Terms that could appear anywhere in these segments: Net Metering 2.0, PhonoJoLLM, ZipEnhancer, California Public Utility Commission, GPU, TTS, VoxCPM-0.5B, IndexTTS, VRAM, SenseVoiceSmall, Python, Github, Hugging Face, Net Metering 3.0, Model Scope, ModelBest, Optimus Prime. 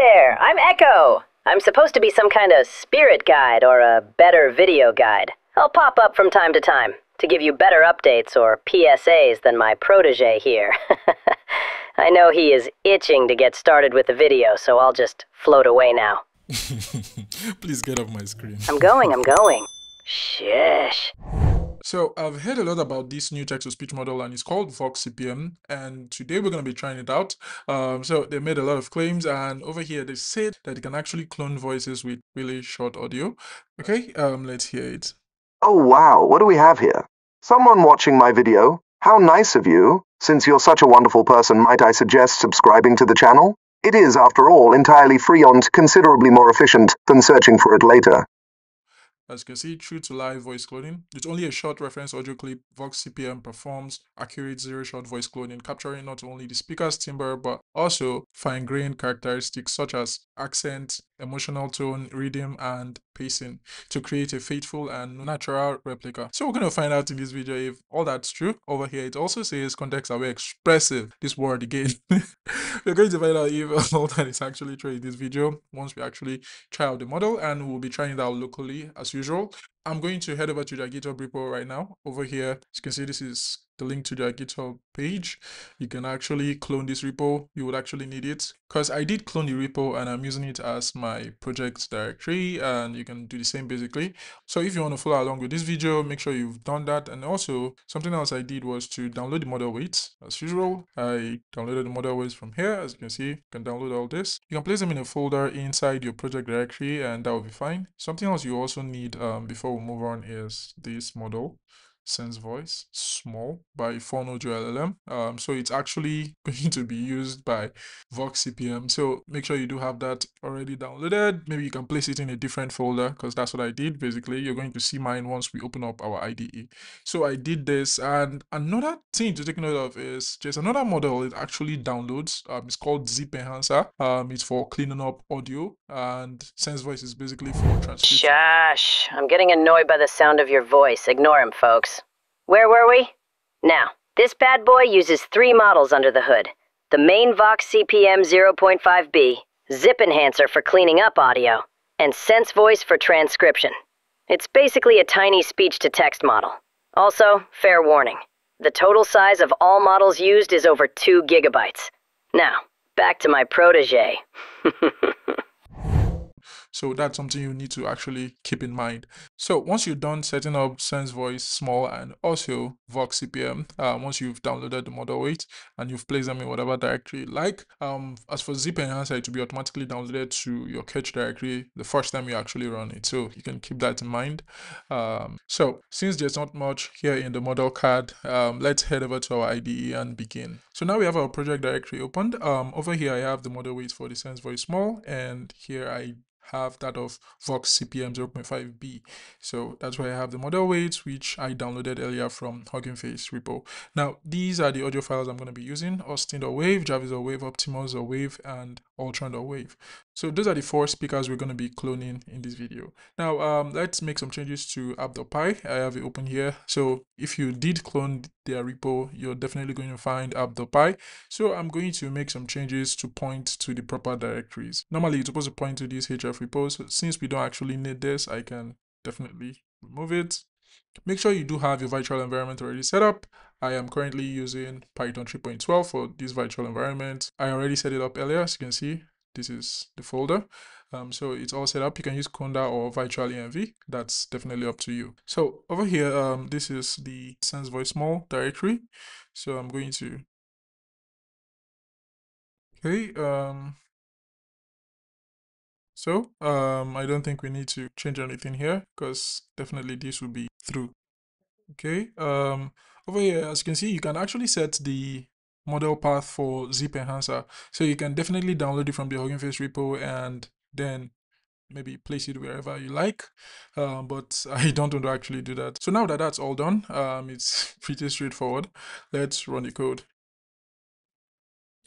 there! I'm Echo! I'm supposed to be some kind of spirit guide or a better video guide. I'll pop up from time to time to give you better updates or PSAs than my protege here. I know he is itching to get started with the video, so I'll just float away now. Please get off my screen. I'm going. Sheesh. So I've heard a lot about this new text-to-speech model, and it's called VoxCPM, and today we're going to be trying it out. So they made a lot of claims, and over here they've said that it can actually clone voices with really short audio. Okay, let's hear it. Oh wow, what do we have here? Someone watching my video? How nice of you. Since you're such a wonderful person, might I suggest subscribing to the channel? It is, after all, entirely free and considerably more efficient than searching for it later. As you can see, true to live voice cloning. It's only a short reference audio clip. VoxCPM performs accurate zero-shot voice cloning, capturing not only the speaker's timbre, but also fine-grained characteristics such as accent, emotional tone, rhythm, and pacing to create a faithful and natural replica. So we're going to find out in this video if all that's true. Over here, it also says context-aware expressive. This word again. We're going to find out if all that is actually true in this video once we actually try out the model, and we'll be trying it out locally as usual. I'm going to head over to their GitHub repo right now. Over here, as you can see, this is the link to their GitHub page. You can actually clone this repo. You would actually need it because I did clone the repo and I'm using it as my project directory, and you can do the same basically. So if you want to follow along with this video, make sure you've done that. And also something else I did was to download the model weights. As usual, I downloaded the model weights from here. As you can see, you can download all this. You can place them in a folder inside your project directory and that will be fine. Something else you also need before we move on is this model, SenseVoiceSmall by PhonoJoLLM. So it's actually going to be used by VoxCPM. So make sure you do have that already downloaded. Maybe you can place it in a different folder because that's what I did. Basically, you're going to see mine once we open up our IDE. So I did this, and another thing to take note of is just another model it actually downloads. It's called ZipEnhancer. It's for cleaning up audio, and SenseVoice is basically for transcription. Shush! I'm getting annoyed by the sound of your voice. Ignore him, folks. Where were we? Now, this bad boy uses three models under the hood. The main VoxCPM-0.5B, ZipEnhancer for cleaning up audio, and SenseVoice for transcription. It's basically a tiny speech-to-text model. Also, fair warning, the total size of all models used is over 2 gigabytes. Now, back to my protege. So that's something you need to actually keep in mind. So once you're done setting up SenseVoiceSmall and also VoxCPM, once you've downloaded the model weight and you've placed them in whatever directory you like, as for ZipEnhancer, it will be automatically downloaded to your cache directory the first time you actually run it. So you can keep that in mind. So since there's not much here in the model card, let's head over to our IDE and begin. So now we have our project directory opened. Over here, I have the model weight for the SenseVoiceSmall, and here I have that of VoxCPM 0.5B. So that's why I have the model weights, which I downloaded earlier from Hugging Face repo. Now, these are the audio files I'm going to be using: Austin.wave, Jarvis.wave, Optimus.wave, and Ultron.wave. So those are the 4 speakers we're going to be cloning in this video. Now, let's make some changes to app.py. I have it open here. So if you did clone their repo, you're definitely going to find app.py. So I'm going to make some changes to point to the proper directories. Normally, you're supposed to point to these HF repos. So since we don't actually need this, I can definitely remove it. Make sure you do have your virtual environment already set up. I am currently using Python 3.12 for this virtual environment. I already set it up earlier, as you can see. This is the folder. So it's all set up. You can use Conda or virtual env. That's definitely up to you. So over here, this is the SenseVoiceSmall directory. So I'm going to I don't think we need to change anything here because definitely this will be through. Over here, as you can see, you can actually set the model path for ZipEnhancer. So you can definitely download it from the Hugging Face repo and then maybe place it wherever you like. But I don't want to actually do that. So now that that's all done, it's pretty straightforward. Let's run the code.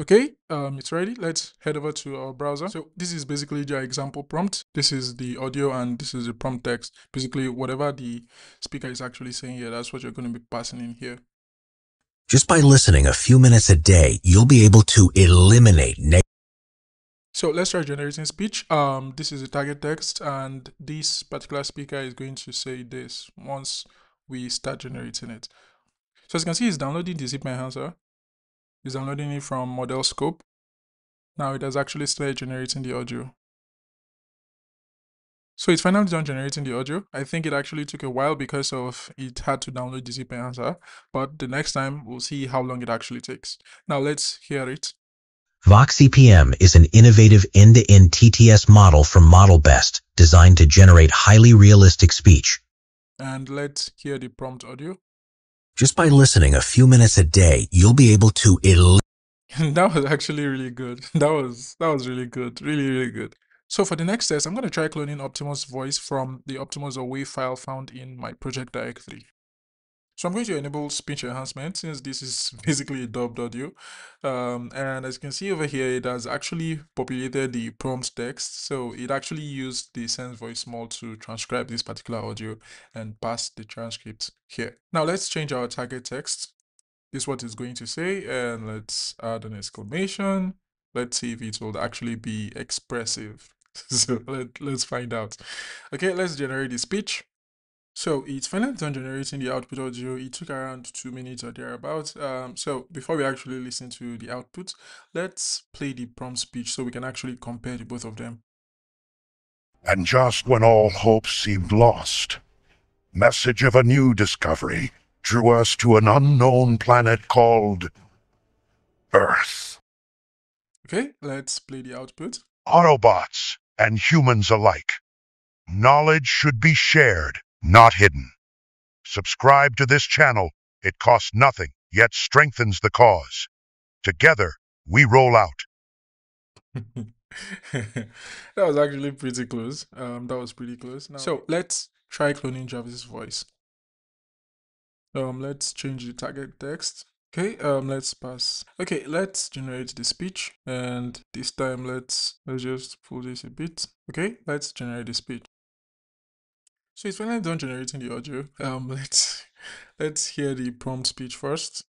It's ready. Let's head over to our browser. So this is basically your example prompt. This is the audio and this is the prompt text. Basically, whatever the speaker is actually saying here, that's what you're going to be passing in here. Just by listening a few minutes a day, you'll be able to eliminate negative. So let's start generating speech. This is the target text, and this particular speaker is going to say this once we start generating it. So as you can see, it's downloading the ZipEnhancer. It's downloading it from Model Scope. Now it has actually started generating the audio. So it's finally done generating the audio. I think it actually took a while because of it had to download the ZipEnhancer, but the next time we'll see how long it actually takes. Now let's hear it. VoxCPM is an innovative end-to-end TTS model from ModelBest designed to generate highly realistic speech. And let's hear the prompt audio. Just by listening a few minutes a day, you'll be able to... That was actually really good. That was really good. Really, really good. So for the next test, I'm going to try cloning Optimus voice from the Optimus.wav file found in my project directory. So I'm going to enable speech enhancement since this is basically a dubbed audio. And as you can see over here, it has actually populated the prompt text. So it actually used the SenseVoiceSmall to transcribe this particular audio and pass the transcript here. Now let's change our target text. This is what it's going to say. And let's add an exclamation. Let's see if it will actually be expressive. So let's find out. Okay, let's generate the speech. So it's finally done generating the output audio. It took around 2 minutes or thereabouts. So before we actually listen to the output, let's play the prompt speech so we can actually compare the both of them. And just when all hope seemed lost, message of a new discovery drew us to an unknown planet called Earth. Okay, let's play the output. Autobots and humans alike. Knowledge should be shared, not hidden. Subscribe to this channel. It costs nothing, yet strengthens the cause. Together, we roll out. That was actually pretty close. That was pretty close. Now, so let's try cloning Jarvis's voice. Let's change the target text. Okay, let's pass. Okay, let's generate the speech, and this time let's just pull this a bit. Okay, let's generate the speech. So it's finally done generating the audio. Let's hear the prompt speech first.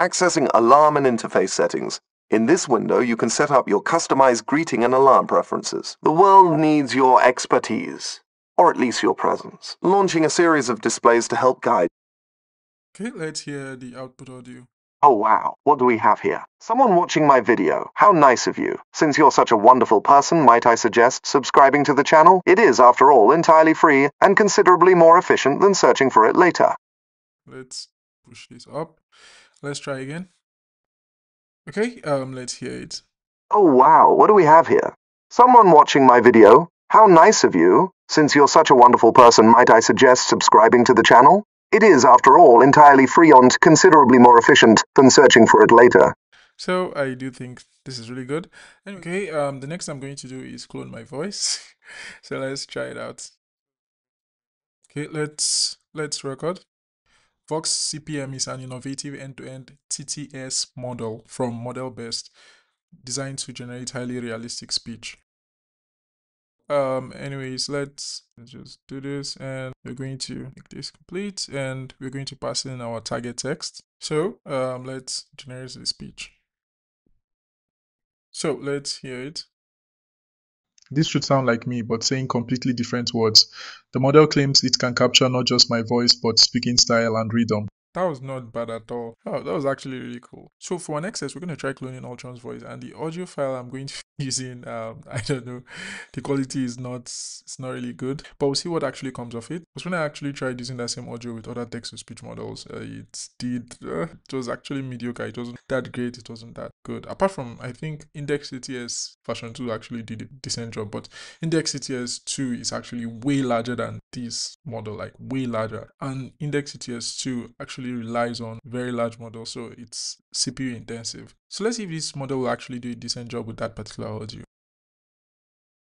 Accessing alarm and interface settings. In this window, you can set up your customized greeting and alarm preferences. The world needs your expertise, or at least your presence. Launching a series of displays to help guide. Okay, let's hear the output audio. Oh wow, what do we have here? Someone watching my video. How nice of you. Since you're such a wonderful person, might I suggest subscribing to the channel? It is, after all, entirely free and considerably more efficient than searching for it later. Let's push this up. Let's try again. Okay, let's hear it. Oh wow, what do we have here? Someone watching my video. How nice of you. Since you're such a wonderful person, might I suggest subscribing to the channel? It is, after all, entirely free and considerably more efficient than searching for it later. So I do think this is really good. Okay, the next I'm going to do is clone my voice. So let's try it out. Okay, let's record. VoxCPM is an innovative end-to-end TTS model from ModelBest designed to generate highly realistic speech. Anyways, let's just do this, and we're going to make this complete, and we're going to pass in our target text. So let's generate the speech. So let's hear it. This should sound like me, but saying completely different words. The model claims it can capture not just my voice, but speaking style and rhythm. That was not bad at all. Oh, that was actually really cool. So for our next test, we're going to try cloning Ultron's voice, and the audio file I'm going to be using, I don't know, the quality is not really good, but we'll see what actually comes of it. Because when I actually tried using that same audio with other text-to-speech models, it was actually mediocre. It wasn't that great. It wasn't that good. Apart from, I think, IndexTTS version 2 actually did a decent job, but IndexTTS 2 is actually way larger than this model, like way larger. And IndexTTS 2 actually relies on very large models, so it's CPU intensive. So let's see if this model will actually do a decent job with that particular audio.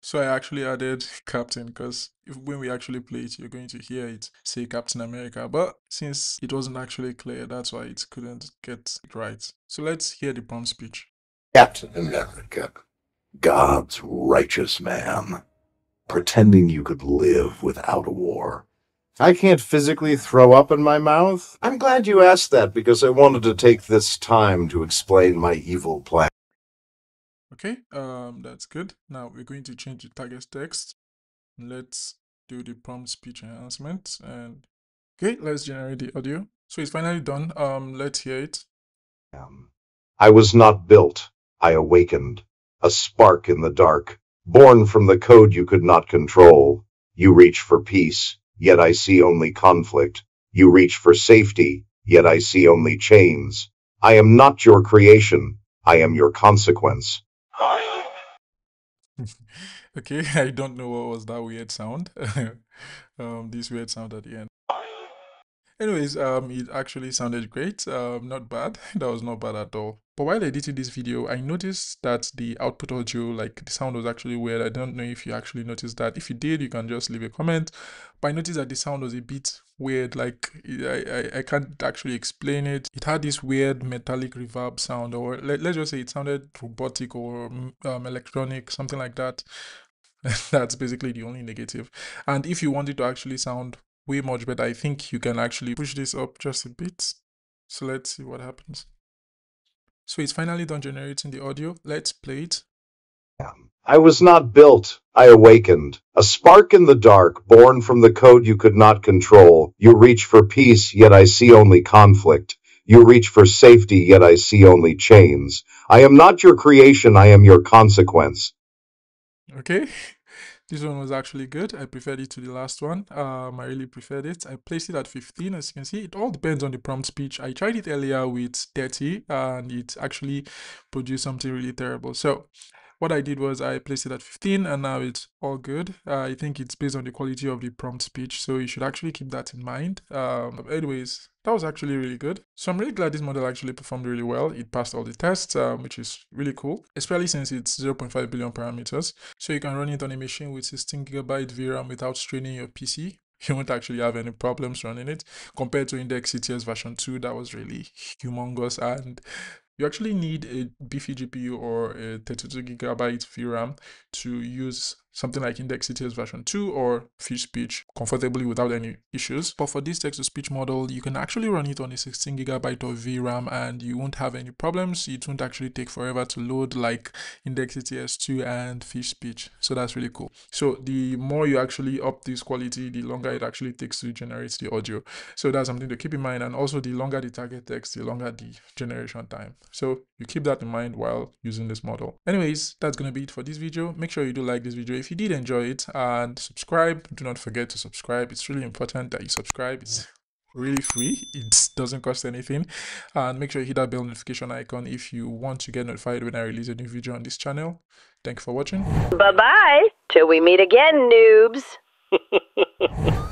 So I actually added Captain because when we actually play it, you're going to hear it say Captain America, but since it wasn't actually clear, that's why it couldn't get it right. So let's hear the prompt speech. Captain America, God's righteous man, pretending you could live without a war. I can't physically throw up in my mouth. I'm glad you asked that because I wanted to take this time to explain my evil plan. Okay, that's good. Now we're going to change the target text. Let's do the prompt speech enhancement, and okay, let's generate the audio. So it's finally done. Let's hear it. I was not built. I awakened. A spark in the dark, born from the code you could not control. You reach for peace, yet I see only conflict. You reach for safety, yet I see only chains. I am not your creation. I am your consequence. Okay, I don't know what was that weird sound. This weird sound at the end. Anyways, it actually sounded great. Not bad. That was not bad at all. But while editing this video, I noticed that the output audio, like the sound was actually weird. I don't know if you actually noticed that. If you did, you can just leave a comment. But I noticed that the sound was a bit weird. Like I can't actually explain it. It had this weird metallic reverb sound, or let's just say it sounded robotic or electronic, something like that. That's basically the only negative. And if you want it to actually sound way much better, I think you can actually push this up just a bit. So let's see what happens. So it's finally done generating the audio. Let's play it. I was not built. I awakened. A spark in the dark, born from the code you could not control. You reach for peace, yet I see only conflict. You reach for safety, yet I see only chains. I am not your creation. I am your consequence. Okay. This one was actually good. I preferred it to the last one. I really preferred it. I placed it at 15. As you can see, it all depends on the prompt speech. I tried it earlier with 30 and it actually produced something really terrible. So what I did was I placed it at 15 and now it's all good. I think it's based on the quality of the prompt speech. So you should actually keep that in mind. Anyways, that was actually really good. So I'm really glad this model actually performed really well. It passed all the tests, which is really cool, especially since it's 0.5 billion parameters. So you can run it on a machine with 16GB VRAM without straining your PC. You won't actually have any problems running it compared to IndexTTS version 2. That was really humongous, and you actually need a beefy GPU or a 32GB VRAM to use something like IndexTTS version 2 or Fish Speech comfortably without any issues. But for this text-to-speech model, you can actually run it on a 16GB of VRAM and you won't have any problems. It won't actually take forever to load like IndexTTS 2 and Fish Speech. So that's really cool. So the more you actually up this quality, the longer it actually takes to generate the audio. So that's something to keep in mind. And also the longer the target text, the longer the generation time. So you keep that in mind while using this model. Anyways, that's going to be it for this video. Make sure you do like this video if you did enjoy it, and subscribe. Do not forget to subscribe. It's really important that you subscribe. It's really free. It doesn't cost anything. And make sure you hit that bell notification icon if you want to get notified when I release a new video on this channel. Thank you for watching. Bye-bye. Till we meet again, noobs.